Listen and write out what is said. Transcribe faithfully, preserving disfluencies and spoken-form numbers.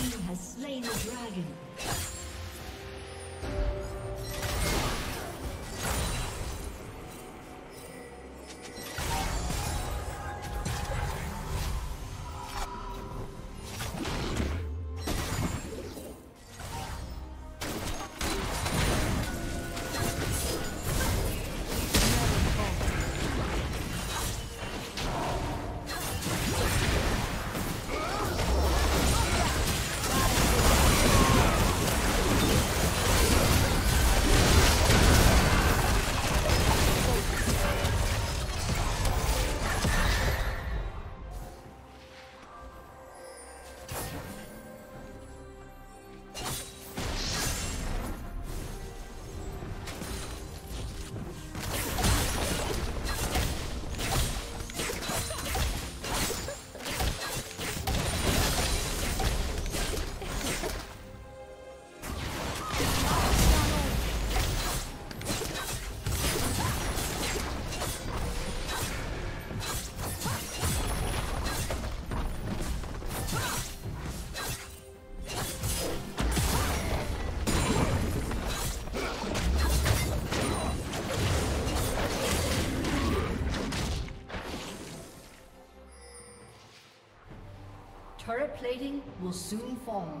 team has slain the dragon. Turret plating will soon fall.